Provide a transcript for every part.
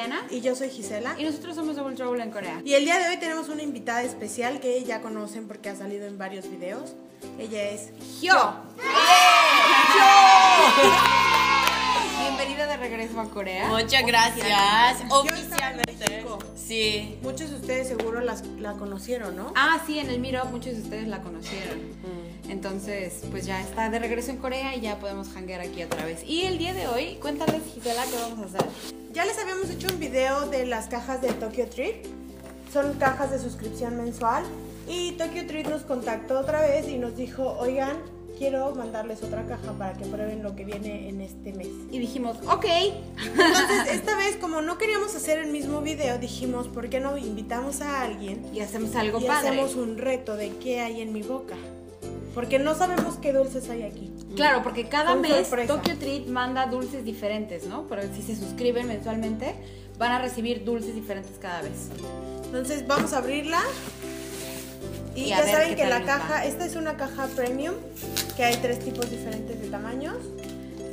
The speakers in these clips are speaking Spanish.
Diana. Y yo soy Gisela. Y nosotros somos Double Trouble en Corea. Y el día de hoy tenemos una invitada especial que ya conocen porque ha salido en varios videos. Ella es Hyo. Bienvenida de regreso a Corea. Muchas gracias. Oficialmente. Sí. Muchos de ustedes seguro la conocieron, ¿no? Ah, sí, en el Meetup muchos de ustedes la conocieron. Entonces, pues ya está de regreso en Corea y ya podemos hanguear aquí otra vez. Y el día de hoy, cuéntales, Gisela, ¿qué vamos a hacer? Ya les habíamos hecho un video de las cajas de Tokyo Treat. Son cajas de suscripción mensual. Y Tokyo Treat nos contactó otra vez y nos dijo, oigan, quiero mandarles otra caja para que prueben lo que viene en este mes. Y dijimos, ok. Entonces, esta vez, como no queríamos hacer el mismo video, dijimos, ¿por qué no invitamos a alguien? Y hacemos algo padre. Y hacemos un reto de qué hay en mi boca. Porque no sabemos qué dulces hay aquí. Claro, porque cada mes Tokyo Treat manda dulces diferentes, ¿no? Pero si se suscriben mensualmente, van a recibir dulces diferentes cada vez. Entonces, vamos a abrirla. Y ya saben que la caja, esta es una caja premium, que hay 3 tipos diferentes de tamaños.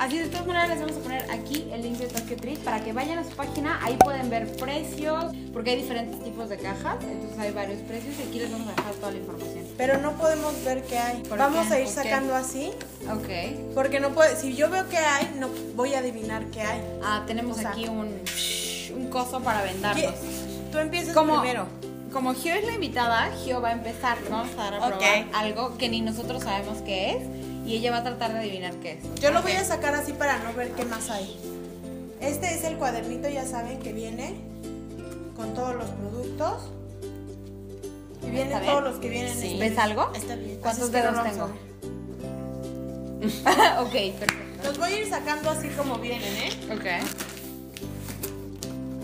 Así de todas maneras les vamos a poner aquí el link de Tokyo Treat para que vayan a su página, ahí pueden ver precios, porque hay diferentes tipos de cajas, entonces hay varios precios y aquí les vamos a dejar toda la información. Pero no podemos ver qué hay. Vamos a ir sacando así. Ok. Porque no puede, si yo veo qué hay, no voy a adivinar qué hay. Ah, tenemos aquí un coso para vendarnos. Tú empiezas primero. Como Hyo es la invitada, Hyo va a empezar. Vamos a dar a probar algo que ni nosotros sabemos qué es. Y ella va a tratar de adivinar qué es. Yo lo voy a sacar así para no ver qué más hay. Este es el cuadernito, ya saben, que viene con todos los productos. Y vienen todos los que vienen. Sí. ¿Ves algo? Está bien. ¿Cuántos dedos tengo? Ok, perfecto. Los voy a ir sacando así como vienen, ¿eh? Ok.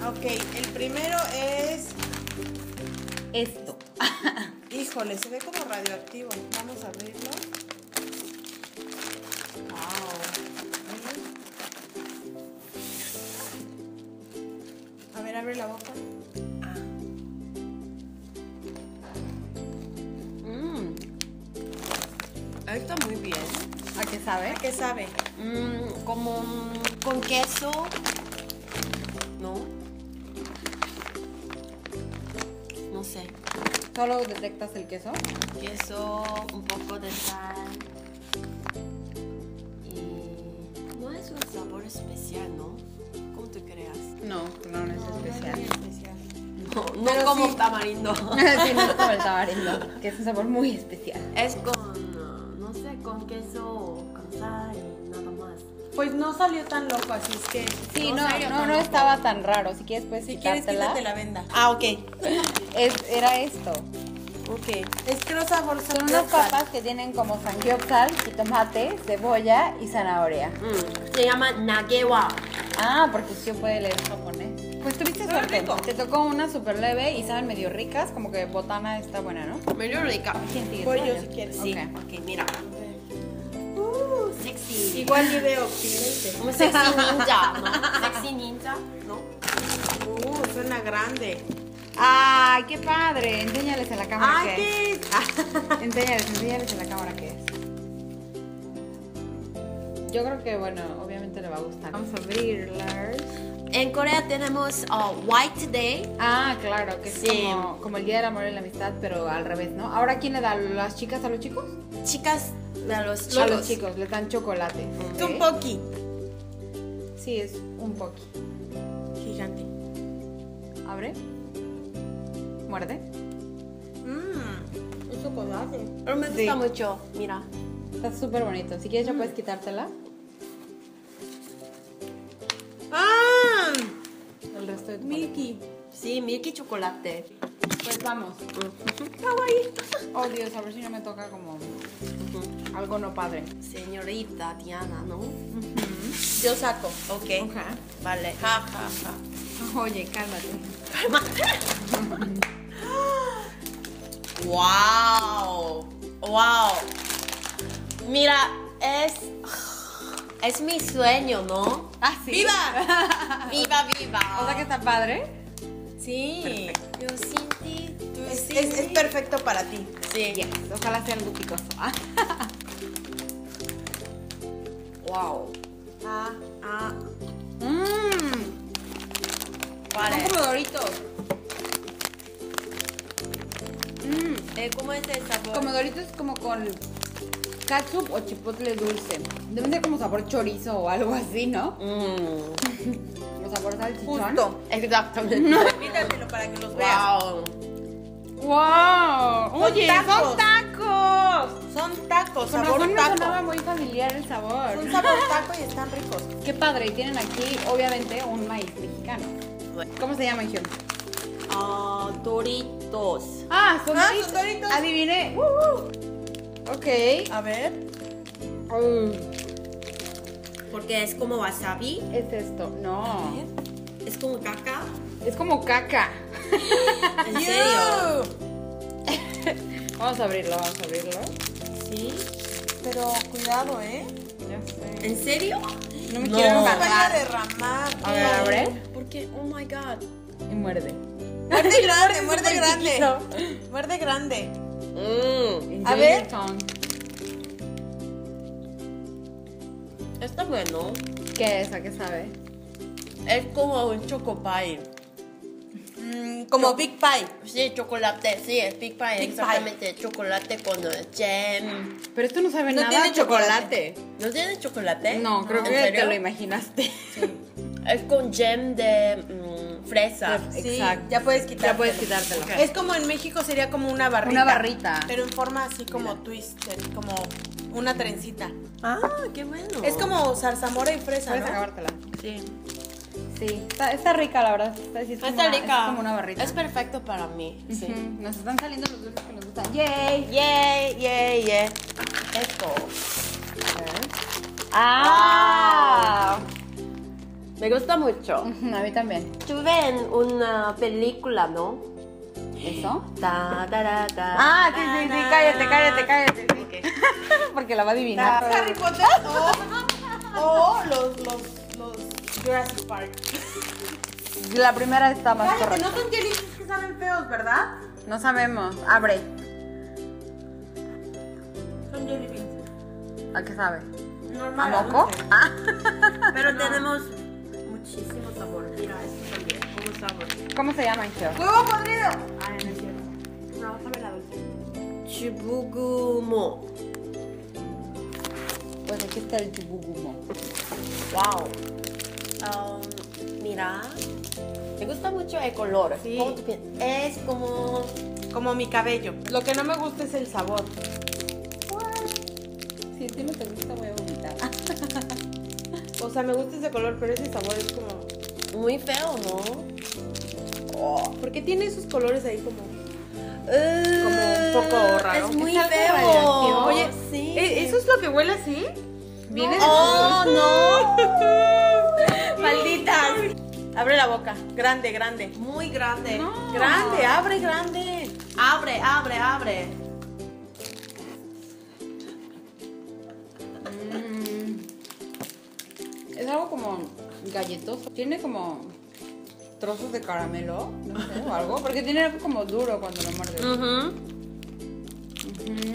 Ok, el primero es... esto. Híjole, se ve como radioactivo. Vamos a abrirlo. Wow. A ver, abre la boca. Está muy bien. ¿A qué sabe? ¿A qué sabe? Como con queso. No sé. ¿Solo detectas el queso? Queso, un poco de sal. Y no es un sabor especial, ¿no? ¿Cómo te creas? No, es especial. No como tamarindo. Sí, no es como el tamarindo, que es un sabor muy especial. Es con, no sé, con queso, con sal y nada más. Pues no salió tan loco, así es que... Sí, no estaba tan raro. Si quieres, pues quítate la venda. Ah, ok. Era esto. Ok. Es que los sabores son unas papas que tienen como samgyeopsal, jitomate, cebolla y zanahoria. Se llama nagewa. Ah, porque yo puedo leer japonés. Pues tuviste suerte. Te tocó una súper leve y saben medio ricas, como que botana está buena, ¿no? Medio rica. ¿Quién sigue? Pues yo si quieres. Sí. Ok, mira. Sexy. Igual video obstinente. Como sexy ninja. Sexy ninja, ¿no? Suena grande. ¡Ay, qué padre! Enséñales a la cámara qué es. Enséñales a la cámara qué es. Yo creo que, bueno, obviamente le va a gustar. Vamos a abrirlas. En Corea tenemos White Day. Ah, claro, que sí. Es como el Día del Amor y la Amistad, pero al revés, ¿no? ¿Ahora quién le da? ¿Las chicas a los chicos? Chicas a los chicos. A los chicos, les dan chocolate. Es un Pocky. Sí, es un Pocky. Gigante. Abre. Muerde. Es chocolate. Pero me gusta mucho. Mira. Está súper bonito. Si quieres ya puedes quitártela. ¡Ah! El resto de Milky. Sí, Milky chocolate. Pues vamos. Kawaii. Oh Dios, a ver si no me toca como algo no padre. Señorita Diana, ¿no? Yo saco. Ok. Vale. Ja. Oye, cálmate. Wow. Mira, es mi sueño, ¿no? Ah, sí. Viva. O sea que está padre. Sí. Yo sin ti. Es perfecto para ti. Sí. Yes. Ojalá sea algo picoso. Wow. ¿Cuál es? Son como Doritos. ¿Cómo es el sabor? Como Doritos, como con catsup o chipotle dulce. Deben ser como sabor chorizo o algo así, ¿no? Como sabor salchichón. Justo, exactamente. Repítatelo para que los veas. ¡Wow! ¡Oye, son tacos! Son tacos, sabor taco. Me sonaba muy familiar el sabor. Son sabor taco y están ricos. Qué padre, y tienen aquí, obviamente, un maíz mexicano. ¿Cómo se llama, Hyo? Doritos. Ah, son Doritos. Son Doritos. Adiviné. Ok. A ver. Porque es como wasabi. Es esto, no. Es como caca. Es como caca. ¿En serio? Vamos a abrirlo, vamos a abrirlo. Sí. Pero cuidado, ¿eh? Ya sé. ¿En serio? No me quiero derramar. A ver, abre. Porque, oh my god. Y muerde. Muerde grande, muerde grande. Muerde grande. A ver. Está bueno. ¿Qué es? ¿A qué sabe? Es como un chocopie. Como Big Pie. Sí, chocolate, sí, es Big Pie. Big exactamente, pie. Chocolate con jam. Pero esto no sabe nada. No tiene chocolate. ¿No tiene chocolate? No, creo que te lo imaginaste. Sí. Es con jam de fresa. Sí, exacto. Ya puedes quitártelo. Ya puedes quitártelo. Okay. Es como en México sería como una barrita. Una barrita. Pero en forma así como twisted, como una trencita. Ah, qué bueno. Es como zarzamora y fresa, ¿no? Puedes acabártela. Sí. Sí, está rica, la verdad. Está rica. Es como una barrita. Es perfecto para mí. Sí. Nos están saliendo los dulces que nos gustan. ¡Yay! ¡Yay! ¡Yay! ¡Yay! Esto. A ver. ¡Ah! Me gusta mucho. A mí también. Estuve en una película, ¿no? ¿Eso? Ah, sí, cállate. Okay. Porque la va a adivinar. Harry Potter o los Jurassic Park. La primera está más correcta. No son jellies que saben feos, ¿verdad? No sabemos. Abre. Son jelly beans. ¿A qué sabe? Normal. ¿A moco? Ah. Pero no. Tenemos... muchísimo sabor. Mira, esto también. ¿Cómo sabor? ¿Cómo se llama esto? ¡Huevo podrido! Ay, no es cierto. No, sabe la dulce. Chibugumo. Pues aquí está el chibugumo. Wow. Mira. Me gusta mucho el color. Sí. ¿Cómo te piensas? Es como... como mi cabello. Lo que no me gusta es el sabor. Si a ti no te gusta, voy a vomitar. O sea, me gusta ese color, pero ese sabor es como... muy feo, ¿no? ¿Por qué tiene esos colores ahí como... como un poco raro? Es muy feo. Oye, sí. ¿Eso es lo que huele así? ¿Viene de no! ¡Malditas! Abre la boca. Grande, grande. Muy grande. No. Grande, abre, grande. Abre. Es algo como galletoso. Tiene como trozos de caramelo, no sé, o algo. Porque tiene algo como duro cuando lo muerdes.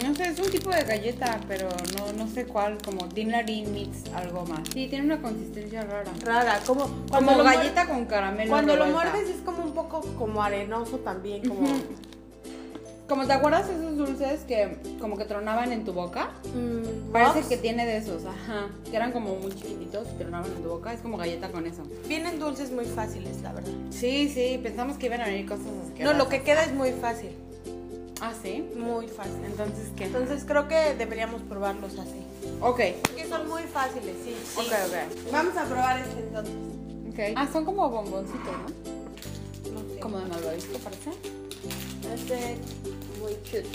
No sé, es un tipo de galleta, pero no sé cuál. Como dinarín mix, algo más. Sí, tiene una consistencia rara. Rara, como cuando como galleta con caramelo. Cuando lo muerdes es como un poco como arenoso también. Como, como ¿te acuerdas de esos dulces que como que tronaban en tu boca? Parece que tiene de esos, ajá. Que eran como muy chiquititos, tronaban en tu boca. Es como galleta con eso. Vienen dulces muy fáciles, la verdad. Sí, pensamos que iban a venir cosas asquerosas. No, lo que queda es muy fácil. ¿Ah, sí? Muy fácil. ¿Entonces qué? Entonces creo que deberíamos probarlos así. Ok. Porque son muy fáciles, sí. Ok. Vamos a probar este entonces. Ok. Ah, son como bomboncitos, ¿no? No sé. Como de malvavisco, parece. Este muy cute.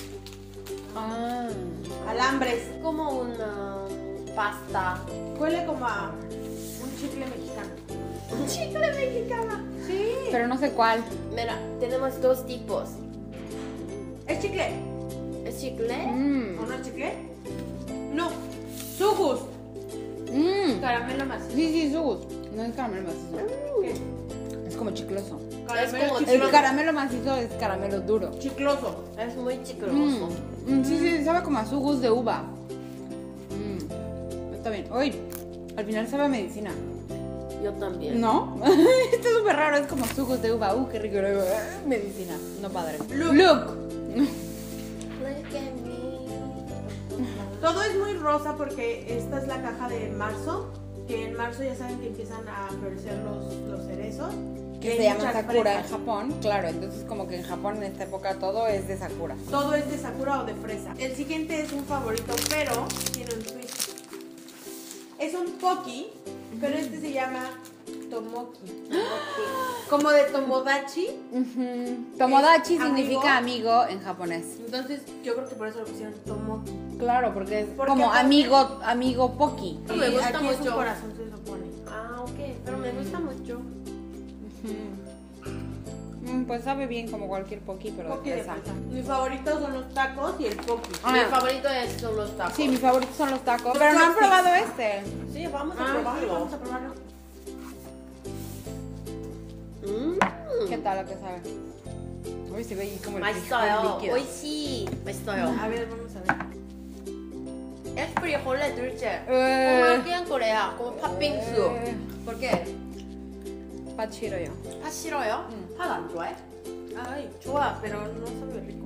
Alambres. Como una pasta. Huele como a un chicle mexicano. ¡Un chicle mexicano! Sí. Pero no sé cuál. Mira, tenemos dos tipos. ¿Es chicle? ¿Es chicle? ¿O no es chicle? No. Sugus. Caramelo macizo. Sí, sugus. No es caramelo macizo. Es como chicloso. El caramelo macizo es caramelo duro. Chicloso. Es muy chicloso. Sí, sabe como a sugus de uva. Está bien. Hoy, al final sabe a medicina. Yo también. ¿No? Está súper raro, es como jugos de uva. Qué rico. Medicina, no padre. Look. Todo es muy rosa porque esta es la caja de marzo. Que en marzo ya saben que empiezan a florecer los cerezos. Que se llama Sakura fresas. En Japón, claro, entonces como que en Japón en esta época todo es de Sakura. Todo es de Sakura o de fresa. El siguiente es un favorito, pero tiene un twist. Es un Pocky, pero este se llama Tomoki. Como de tomodachi. Tomodachi significa amigo en japonés. Entonces yo creo que por eso lo pusieron Tomoki. Claro, porque es como amigo Pocky. Me gusta aquí mucho. Es un corazón, se lo pone. Ah, ok, pero me gusta mucho. Pues sabe bien como cualquier Pocky, pero Pocky de fresa. Mis favoritos son los tacos y el Pocky. Mi favorito son los tacos. Sí, mis favoritos son los tacos. Pero no han probado este. Sí, vamos a probarlo. Sí, vamos a probarlo. ¿Qué tal lo que sabe? Hoy se ve ahí como el líquido. Hoy sí. A ver, vamos a ver. Es frijoles dulce. Como aquí en Corea, como 팥빙수. ¿Por qué? 팥 싫어요. 팥 싫어요? 팥 안 좋아해? Ay, 좋아, pero no sabe rico.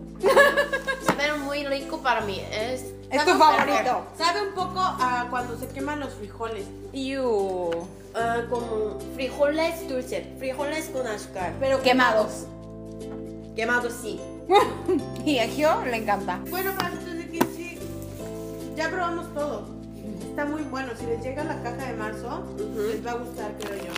Sabe muy rico para mí. Es tu favorito. Sabe un poco a cuando se queman los frijoles. Como frijoles dulces, frijoles con azúcar. Pero quemados. Quemados, sí. Y a Hyo le encanta. Bueno, para ustedes que sí, ya probamos todo. Está muy bueno. Si les llega la caja de marzo, les va a gustar, creo yo.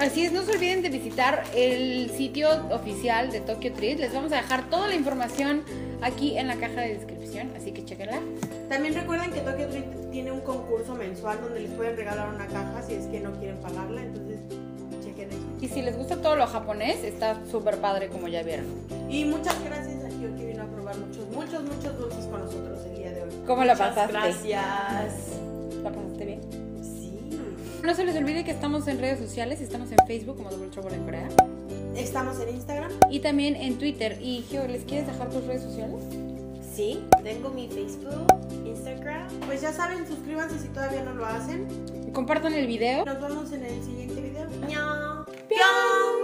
Así es, no se olviden de visitar el sitio oficial de Tokyo Treat. Les vamos a dejar toda la información aquí en la caja de descripción, así que chequenla. También recuerden que Tokyo Treat tiene un concurso mensual donde les pueden regalar una caja si es que no quieren pagarla, entonces chequen eso. Y si les gusta todo lo japonés, está súper padre como ya vieron. Y muchas gracias a Hyo que vino a probar muchos dulces con nosotros el día de hoy. ¿Cómo la pasaste? Gracias. ¿La pasaste bien? No se les olvide que estamos en redes sociales, estamos en Facebook como Double Trouble en Corea. Estamos en Instagram. Y también en Twitter. Y Hyo, ¿les quieres dejar tus redes sociales? Sí, tengo mi Facebook, Instagram. Pues ya saben, suscríbanse si todavía no lo hacen. Compartan el video. Nos vemos en el siguiente video. ¡Piau!